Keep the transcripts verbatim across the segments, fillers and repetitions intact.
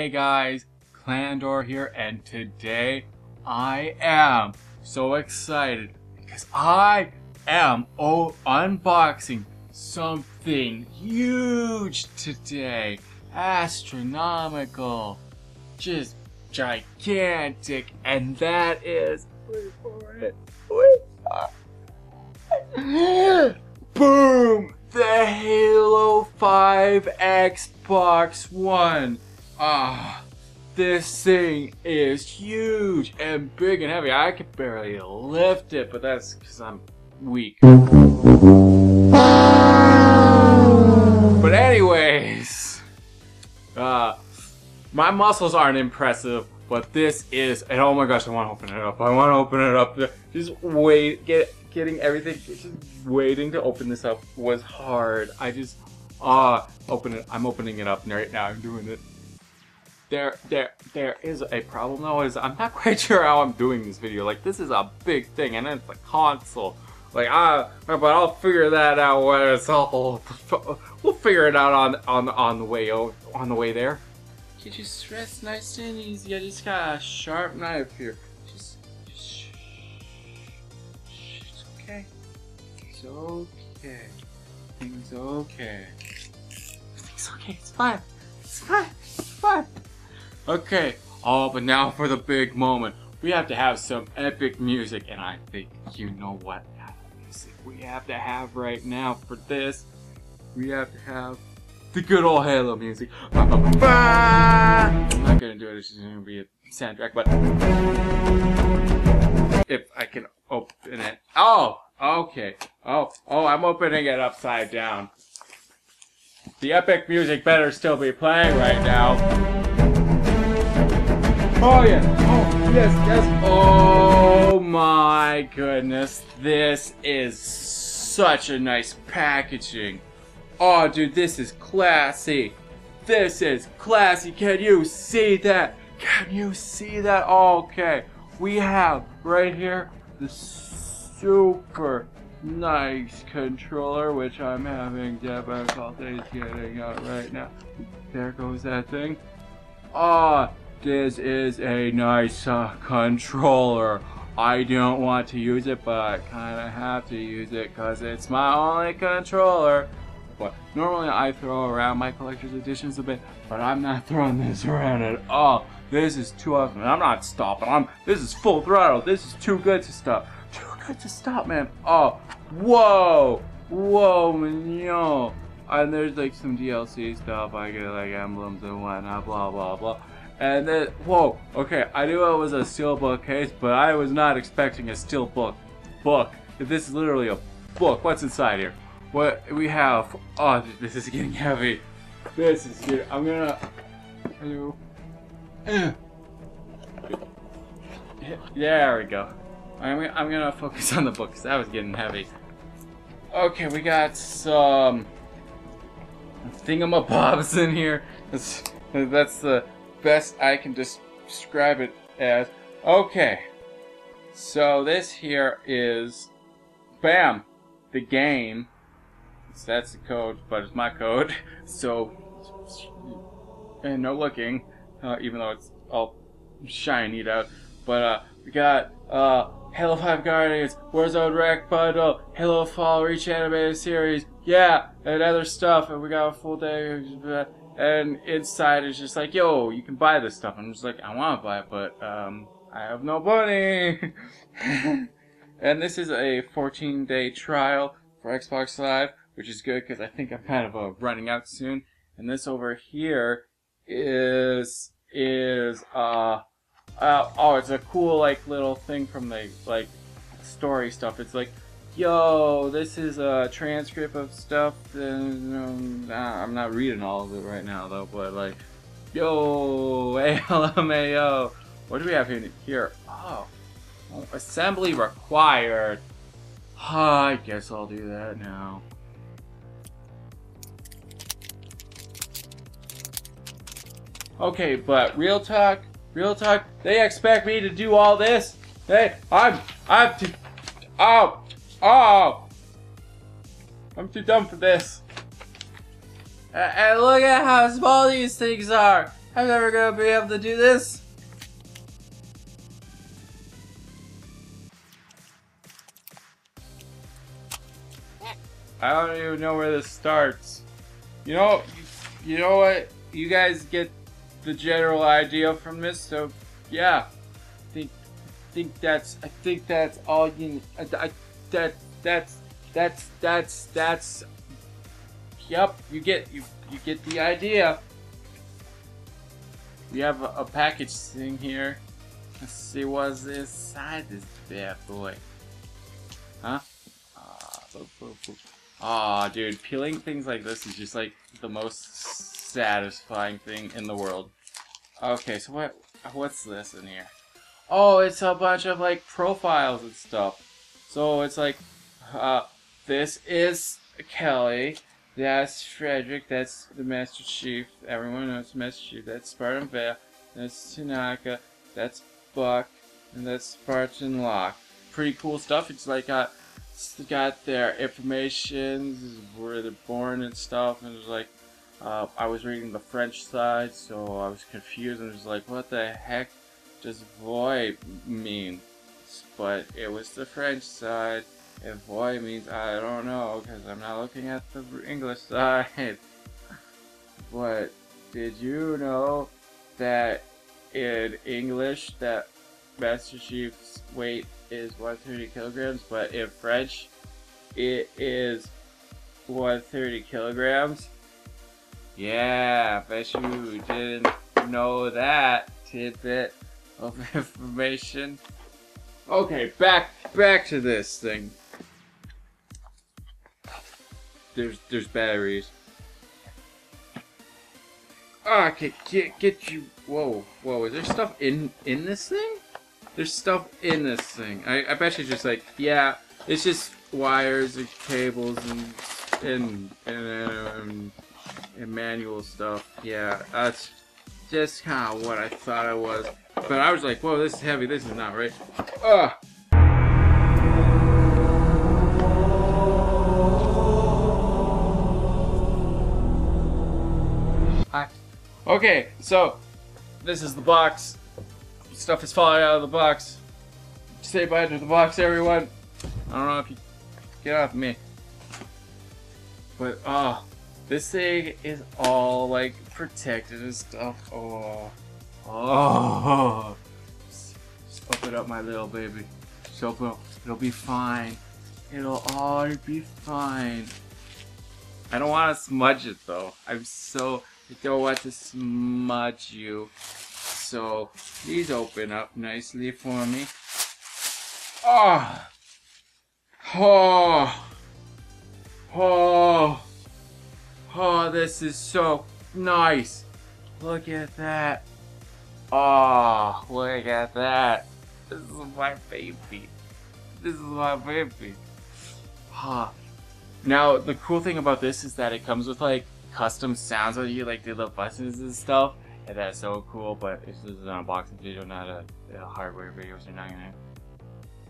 Hey guys, Clandor here, and today I am so excited because I am oh unboxing something huge today. Astronomical, just gigantic, and that is, wait for it, wait for it. Boom! The Halo five Xbox One. Ah, this thing is huge and big and heavy. I could barely lift it, but that's because I'm weak. But anyways, uh, my muscles aren't impressive, but this is, and oh my gosh, I want to open it up. I want to open it up. Just wait, get, getting everything, just waiting to open this up was hard. I just, ah, uh, open it. I'm opening it up right now. I'm doing it. There, there, there is a problem though, is I'm not quite sure how I'm doing this video. Like, this is a big thing, and it's a console. Like, ah, but I'll figure that out when it's all. We'll figure it out on on on the way out, on the way there. You just rest nice and easy. I just got a sharp knife here. Just, just shh, shh, it's okay. It's okay. Things okay. Everything's okay. It's fine. It's fine. It's fine. Okay, oh, but now for the big moment. We have to have some epic music, and I think you know what music we have to have right now for this. We have to have the good old Halo music. Bah, bah, bah, bah. I'm not gonna do it, it's just gonna be a soundtrack, but if I can open it. Oh, okay. Oh, oh, I'm opening it upside down. The epic music better still be playing right now. Oh yeah, oh yes, yes, oh my goodness, this is such a nice packaging. Oh dude, this is classy. This is classy, can you see that? Can you see that? Okay, we have right here the super nice controller, which I'm having difficulties getting out right now. There goes that thing. Oh. This is a nice uh, controller. I don't want to use it, but I kind of have to use it because it's my only controller. But normally I throw around my collector's editions a bit, but I'm not throwing this around at all. This is too awesome. I'm not stopping. I'm. This is full throttle. This is too good to stop. Too good to stop, man. Oh, whoa, whoa, mignon. And there's like some D L C stuff. I get like emblems and whatnot. Blah blah blah. And then, whoa, okay, I knew it was a steelbook case, but I was not expecting a steelbook book. This is literally a book. What's inside here? What we have, oh, this is getting heavy. This is good. I'm gonna, hello. There we go. I'm, I'm gonna focus on the book, because that was getting heavy. Okay, we got some thingamabobs in here. That's, that's the best I can just describe it as. Okay, so this here is bam the game. So that's the code, but it's my code, so and no looking, uh, even though it's all shiny out. But uh, we got uh, Halo five Guardians, Warzone Rec Bundle, Halo Fall Reach Animated Series, yeah, and other stuff, and we got a full day. Uh, And inside is just like, yo, you can buy this stuff. I'm just like, I want to buy it, but um, I have no money. And this is a fourteen day trial for Xbox Live, which is good because I think I'm kind of uh, running out soon. And this over here is is uh, uh oh, it's a cool like little thing from the like story stuff. It's like, yo, this is a transcript of stuff, and um, nah, I'm not reading all of it right now though, but like, yo, A L M A O, what do we have here? here? Oh, oh, assembly required. Oh, I guess I'll do that now. Okay, but real talk, real talk, they expect me to do all this? They, I'm, I'm, to, oh. Oh, I'm too dumb for this. And, and look at how small these things are. I'm never gonna be able to do this. I don't even know where this starts. You know, you know what? You guys get the general idea from this, so yeah. I think, I think that's, I think that's all you. I, I, that, that's, that's, that's, that's. Yep, you get, you, you get the idea. We have a, a package thing here. Let's see what's inside this bad boy. Huh? Aw, oh, dude, peeling things like this is just like the most satisfying thing in the world. Okay, so what? What's this in here? Oh, it's a bunch of like profiles and stuff. So it's like, uh, this is Kelly. That's Frederick. That's the Master Chief. Everyone knows the Master Chief. That's Spartan Vale. That's Tanaka. That's Buck, and that's Spartan Locke. Pretty cool stuff. It's like a got their information, where they're born and stuff, and it was like, uh, I was reading the French side, so I was confused and was like, what the heck does void mean? But it was the French side, and void means I don't know, because I'm not looking at the English side. But did you know that in English that Master Chief's weight is one hundred thirty kilograms, but in French it is one hundred thirty kilograms. Yeah, bet you didn't know that tidbit of information. Okay, back back to this thing. There's there's batteries. Oh, I can get get you. Whoa, whoa! Is there stuff in in this thing? There's stuff in this thing. I, I bet you just like, yeah, it's just wires and cables and and and, um, and manual stuff. Yeah, that's just kind of what I thought it was. But I was like, whoa, this is heavy. This is not right. Ugh. Hi. Okay, so this is the box. Stuff is falling out of the box. Say bye to the box, everyone. I don't know if you get off me. But, oh, this thing is all like protected and stuff. Oh, oh. Just open up, my little baby. Just open up. It'll be fine. It'll all be fine. I don't want to smudge it though. I'm so, I don't want to smudge you. So these open up nicely for me. Oh, oh, oh, oh, this is so nice. Look at that. Oh, look at that. This is my baby. This is my baby. Huh. Now, the cool thing about this is that it comes with like custom sounds on you, like the little buttons and stuff. Yeah, that's so cool, but this is an unboxing video, not a, a hardware video, so you're not gonna.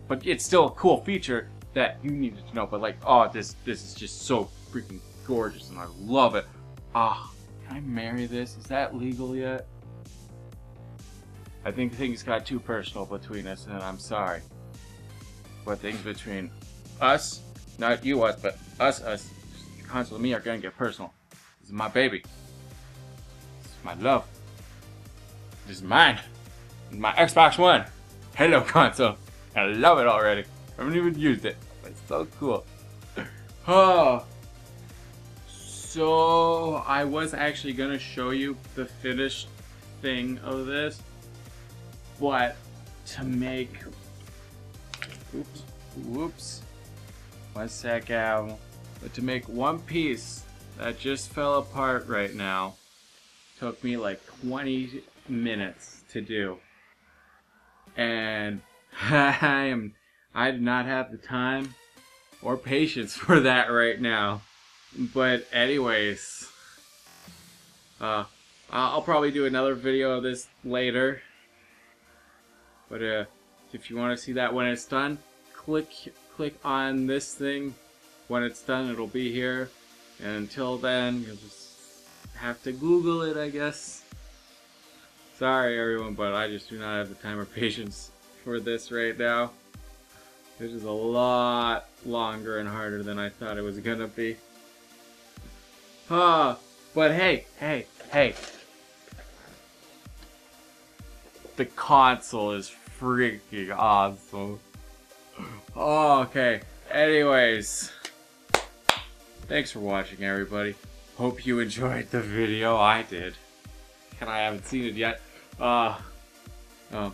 But it's still a cool feature that you needed to know. But like, oh, this this is just so freaking gorgeous, and I love it. Ah, oh, can I marry this? Is that legal yet? I think things got too personal between us, and I'm sorry. But things between us, not you us, but us us, Console and me are gonna get personal. This is my baby. This is my love. This is mine. This is my Xbox One. Halo console. I love it already. I haven't even used it. It's so cool. Oh. So I was actually gonna show you the finished thing of this, but to make. Oops. Whoops. One sec, Al. But to make one piece that just fell apart right now took me like twenty minutes to do, and I am I did not have the time or patience for that right now. But anyways, uh, I'll probably do another video of this later, but uh, if you want to see that when it's done, click click on this thing. When it's done, it'll be here, and until then, you'll just have to Google it, I guess. Sorry everyone, but I just do not have the time or patience for this right now. This is a lot longer and harder than I thought it was gonna be. Ah, but hey, hey, hey. The console is freaking awesome. Oh, okay, anyways. Thanks for watching, everybody. Hope you enjoyed the video. I did. And I haven't seen it yet. Uh, oh.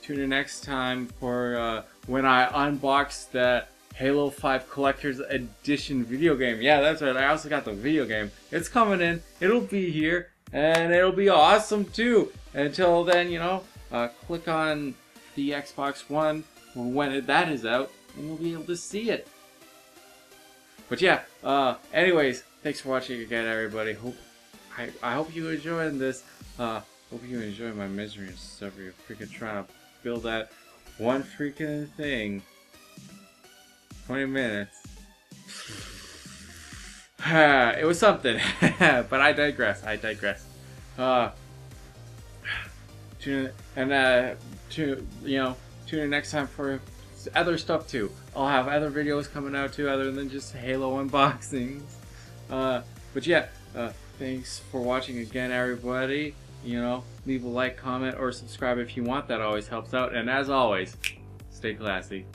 Tune in next time for uh, when I unbox the Halo five Collector's Edition video game. Yeah, that's right. I also got the video game. It's coming in. It'll be here. And it'll be awesome, too. Until then, you know, uh, click on the Xbox One when that is out, and you'll be able to see it. But yeah, uh, anyways, thanks for watching again, everybody. Hope I, I hope you enjoyed this. Uh, hope you enjoy my misery and stuff. You're freaking trying to build that one freaking thing. twenty minutes. It was something, but I digress. I digress. Uh, tune in, and uh, to you know, tune in next time for other stuff too. I'll have other videos coming out too, other than just Halo unboxings. Uh, but yeah, uh, thanks for watching again, everybody. You know, leave a like, comment, or subscribe if you want. That always helps out. And as always, stay classy.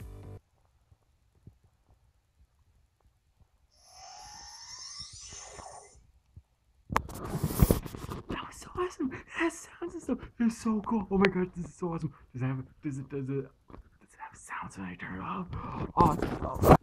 That was so awesome. That sound system is so cool. Oh my god, this is so awesome. Does it have? Does it? Does it? Sounds like I turn it off. Oh, oh.